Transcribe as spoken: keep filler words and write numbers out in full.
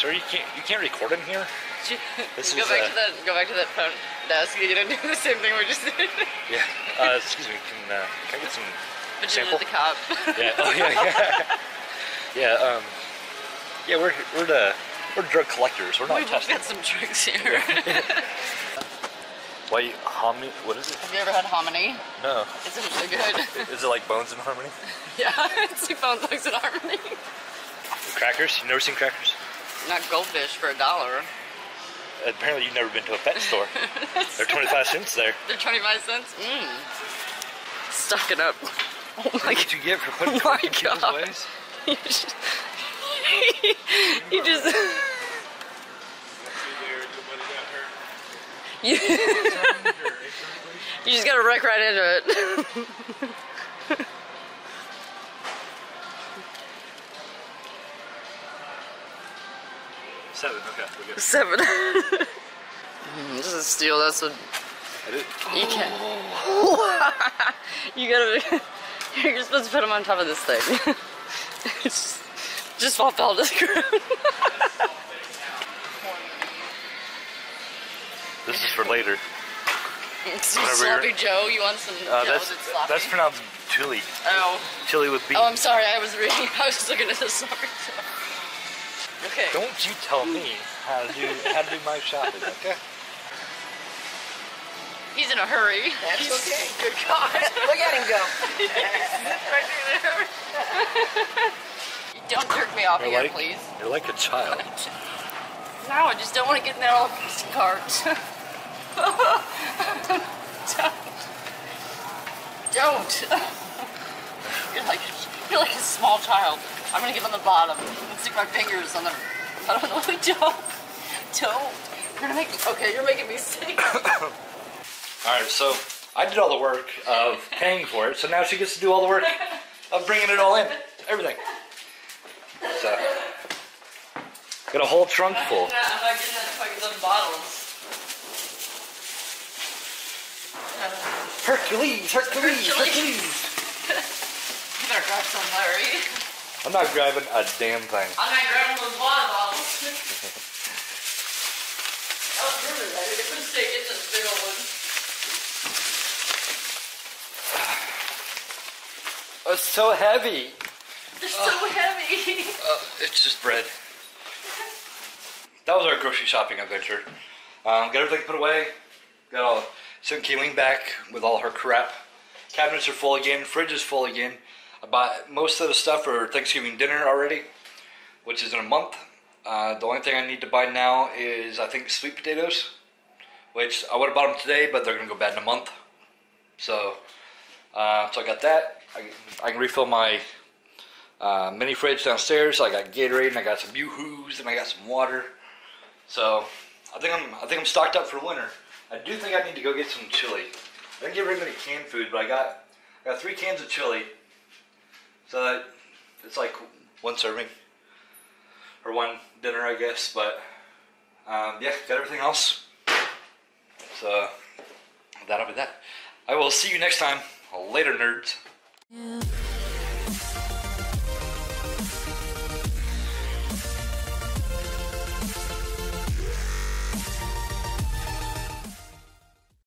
Sir, you can't you can't record in here. This go is, back uh, to that go back to that phone desk. You don't do the same thing we just did. Yeah. Uh, excuse me. Can uh, can I get some? But you with the cop. Yeah. Oh yeah. Yeah. Yeah. Um. Yeah. We're we're the we're drug collectors. We're not. We've got some drugs here. Yeah. Why hominy? What is it? Have you ever had hominy? No. It's really good. Is it like Bones in Harmony? Yeah, it's like Bones Legs in Harmony. Crackers? You've never seen crackers? Not goldfish for a dollar. Apparently, you've never been to a pet store. They're twenty-five cents there. They're twenty-five cents. Mmm. Stock it up. Oh my god! You get for putting oh people's ways? You just. You just You just gotta wreck right into it. Seven, okay, we're good. Seven. This is steel, that's what. You can't. You gotta. You're supposed to put them on top of this thing. Just, just fall fell to the ground. This is for later. Some sloppy Joe, you want some uh, Joe that's, that's sloppy? That's pronounced chili. Oh. Chili with beans. Oh, I'm sorry, I was reading. I was just looking at the sloppy Joe. Okay. Don't you tell me how to do, how to do my shopping, okay? He's in a hurry. That's He's, okay. Good God. Look at him go. Don't jerk me off you're here, like, please. You're like a child. No, I just don't want to get in that old cart. Don't. You're like you're like a small child. I'm gonna get on the bottom and stick my fingers on the bottom of the window. Don't. You're gonna make me, okay. You're making me sick. All right, so I did all the work of paying for it, so now she gets to do all the work of bringing it all in, everything. So got a whole trunk full. I'm not getting that fucking little bottles. Hercules, Hercules, Hercules! You better grab some, Larry. I'm not grabbing a damn thing. I'm not grabbing those water bottles. That was really bad. It was sick. It's just big old one. Oh, it's so heavy. They're so oh. heavy. Oh, it's just bread. That was our grocery shopping adventure. Um, got everything put away. Got all... Sent Kaylene back with all her crap. Cabinets are full again. Fridge is full again. I bought most of the stuff for Thanksgiving dinner already, which is in a month. Uh, the only thing I need to buy now is, I think, sweet potatoes, which I would have bought them today, but they're going to go bad in a month. So, uh, so I got that. I, I can refill my uh, mini fridge downstairs. So I got Gatorade, and I got some Yoo-Hoos, and I got some water. So I think I'm I think I'm stocked up for winter. I do think I need to go get some chili. I didn't get very many canned food, but I got I got three cans of chili. So that it's like one serving or one dinner, I guess. But um, yeah, got everything else. So that'll be that. I will see you next time. Later, nerds. Yeah.